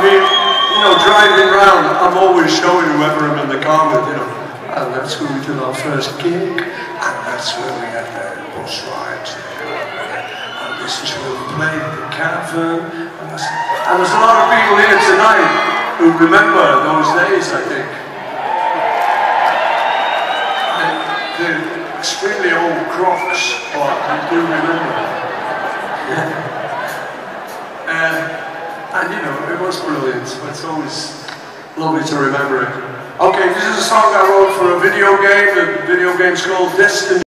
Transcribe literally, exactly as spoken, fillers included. I mean, you know, driving around, I'm always showing whoever I'm in the car with, you know, and that's where we did our first gig, and that's where we had the bus rides there, and this is where we played the Cavern, and, and there's a lot of people here tonight who remember those days, I think. And, the, it's really old crocs, but I do remember that. Yeah. Uh, and you know, it was brilliant, but it's always lovely to remember it. Okay, this is a song I wrote for a video game. The video game's called Destiny.